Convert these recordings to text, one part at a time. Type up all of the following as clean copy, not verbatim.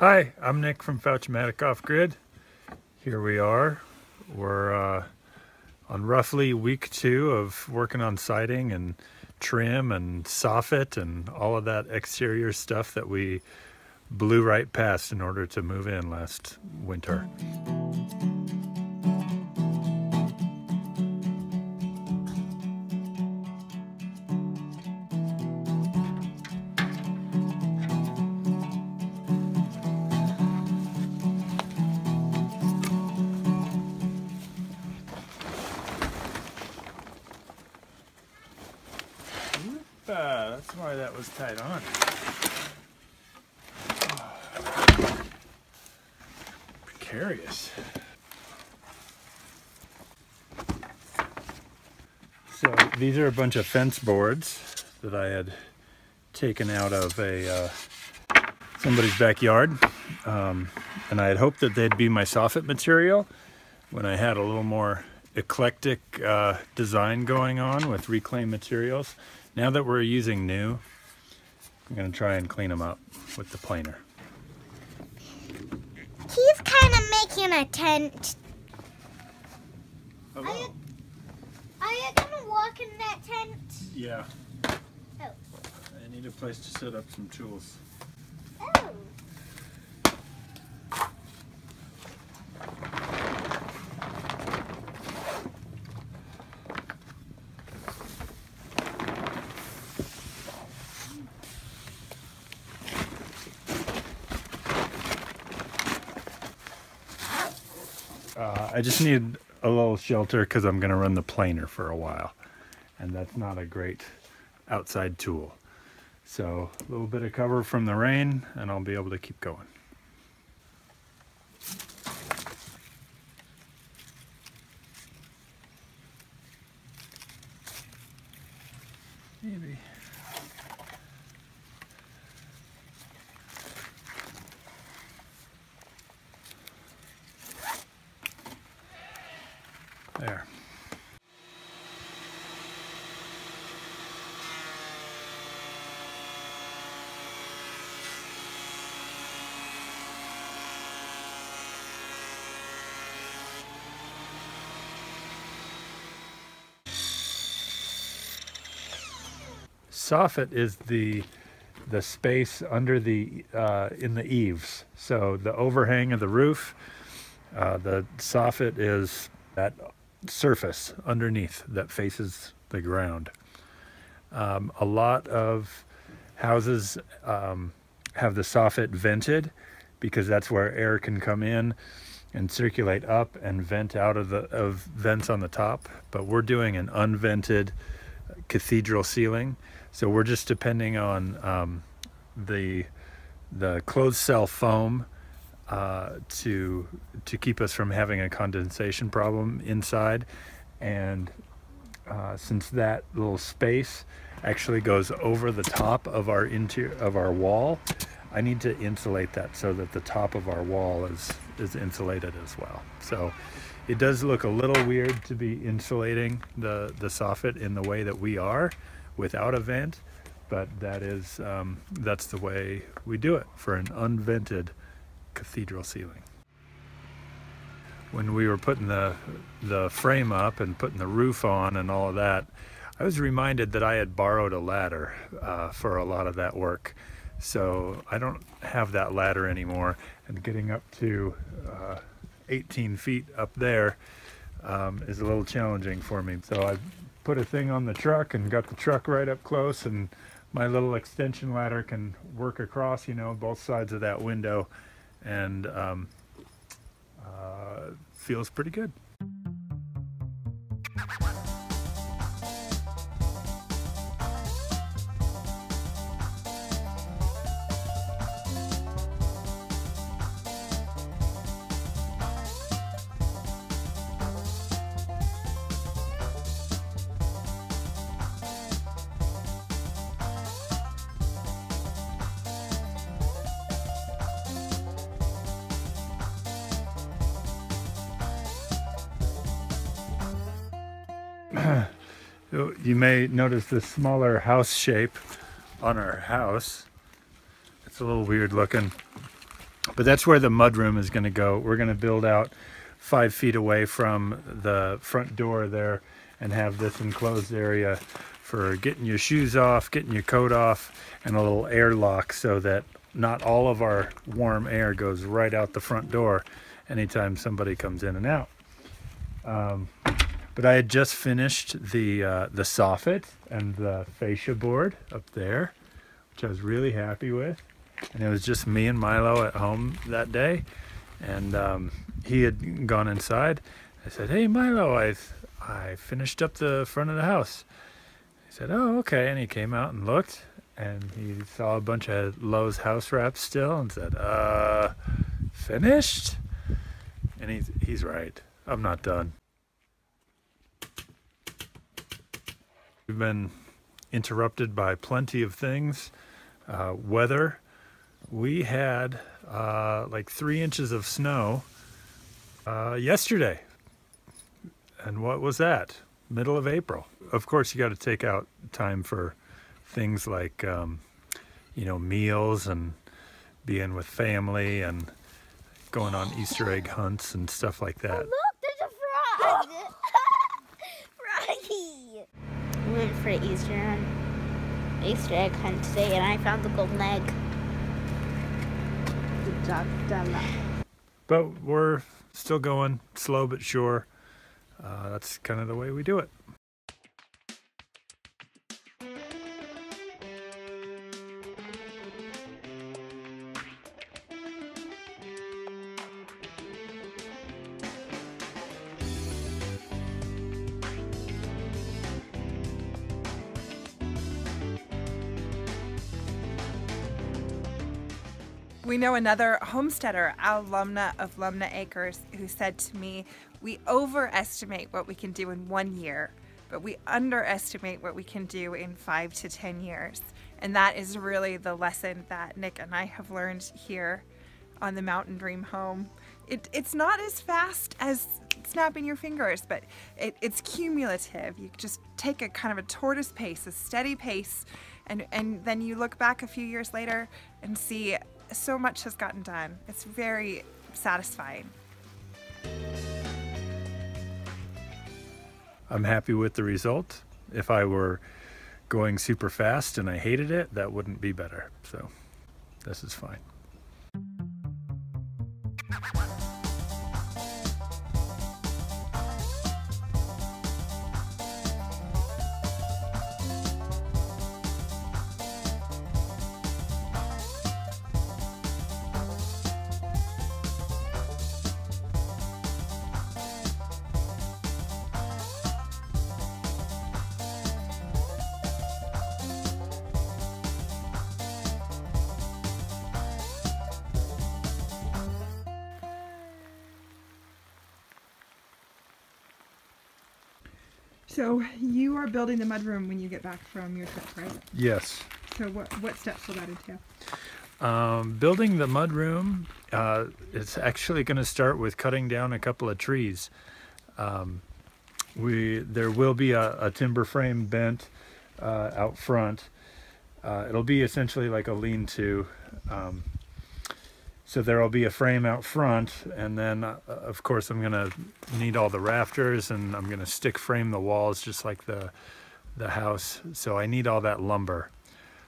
Hi, I'm Nick from Fouch-Matic Off Grid. Here we are. We're on roughly week 2 of working on siding and trim and soffit and all of that exterior stuff that we blew right past in order to move in last winter. That's why that was tied on. Oh. Precarious. So these are a bunch of fence boards that I had taken out of a somebody's backyard, and I had hoped that they'd be my soffit material when I had a little more eclectic design going on with reclaimed materials. Now that we're using new, I'm going to try and clean them up with the planer. He's kind of making a tent. Hello. Are you going to walk in that tent? Yeah. Oh. I need a place to set up some tools. Oh. I just need a little shelter because I'm going to run the planer for a while, and that's not a great outside tool. So a little bit of cover from the rain and I'll be able to keep going. Maybe. There. Soffit is the space under the in the eaves, so the overhang of the roof. The soffit is that surface underneath that faces the ground. A lot of houses have the soffit vented because that's where air can come in and circulate up and vent out of the vents on the top, but we're doing an unvented cathedral ceiling, so we're just depending on the closed cell foam to keep us from having a condensation problem inside. And since that little space actually goes over the top of our wall, I need to insulate that so that the top of our wall is insulated as well. So it does look a little weird to be insulating the soffit in the way that we are without a vent, but that is that's the way we do it for an unvented cathedral ceiling. When we were putting the frame up and putting the roof on and all of that, I was reminded that I had borrowed a ladder for a lot of that work. So I don't have that ladder anymore, and getting up to 18 feet up there is a little challenging for me. So I put a thing on the truck and got the truck right up close, and my little extension ladder can work across, you know, both sides of that window, and feels pretty good. You may notice this smaller house shape on our house. It's a little weird looking. But that's where the mudroom is going to go. We're going to build out 5 feet away from the front door there and have this enclosed area for getting your shoes off, getting your coat off, and a little airlock so that not all of our warm air goes right out the front door anytime somebody comes in and out. But I had just finished the soffit and the fascia board up there, which I was really happy with. And it was just me and Milo at home that day. And he had gone inside. I said, "Hey, Milo, I finished up the front of the house." He said, "Oh, okay." And he came out and looked, and he saw a bunch of Lowe's house wraps still and said, "Finished?" And he's right. I'm not done. We've been interrupted by plenty of things. Weather. We had like 3 inches of snow yesterday. And what was that? Middle of April. Of course, you got to take out time for things like, you know, meals and being with family and going on Easter egg hunts and stuff like that. Oh, look, there's a frog! Froggy! We went for an Easter egg hunt today, and I found the golden egg. But we're still going slow but sure. That's kind of the way we do it. We know another homesteader, Al Lumnah of Lumnah Acres, who said to me, "We overestimate what we can do in 1 year, but we underestimate what we can do in 5 to 10 years." And that is really the lesson that Nick and I have learned here on the Mountain Dream Home. It's not as fast as snapping your fingers, but it's cumulative. You just take a kind of a tortoise pace, a steady pace, and then you look back a few years later and see so much has gotten done. It's very satisfying. I'm happy with the result. If I were going super fast and I hated it, that wouldn't be better. So this is fine. So you are building the mudroom when you get back from your trip, right? Yes. So what steps will that entail? Building the mudroom, it's actually going to start with cutting down a couple of trees. There will be a timber frame bent out front. It'll be essentially like a lean-to. So there will be a frame out front, and then of course I'm going to need all the rafters, and I'm going to stick frame the walls just like the house. So I need all that lumber.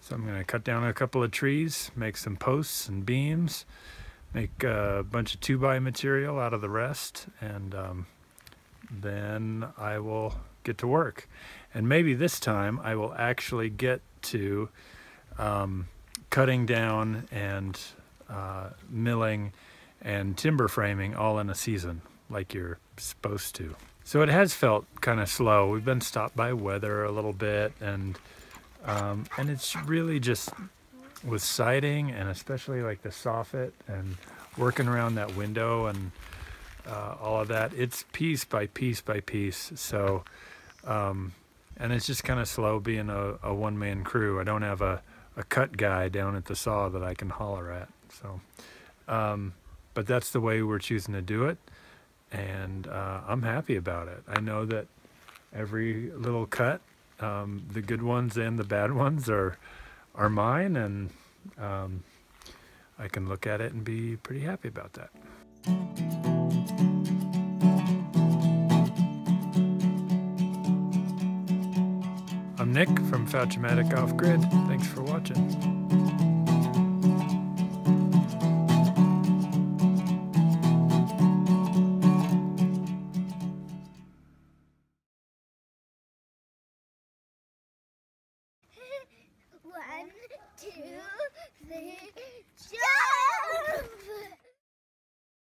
So I'm going to cut down a couple of trees, make some posts and beams, make a bunch of 2x material out of the rest, and then I will get to work. And maybe this time I will actually get to cutting down and milling and timber framing all in a season like you're supposed to. So it has felt kind of slow. We've been stopped by weather a little bit, and it's really just with siding and especially like the soffit and working around that window and all of that. It's piece by piece by piece. So and it's just kind of slow being a one-man crew. I don't have a cut guy down at the saw that I can holler at. So, but that's the way we're choosing to do it, and I'm happy about it. I know that every little cut, the good ones and the bad ones are mine, and I can look at it and be pretty happy about that. I'm Nick from Fouch-Matic Off Grid. Thanks for watching. One, two.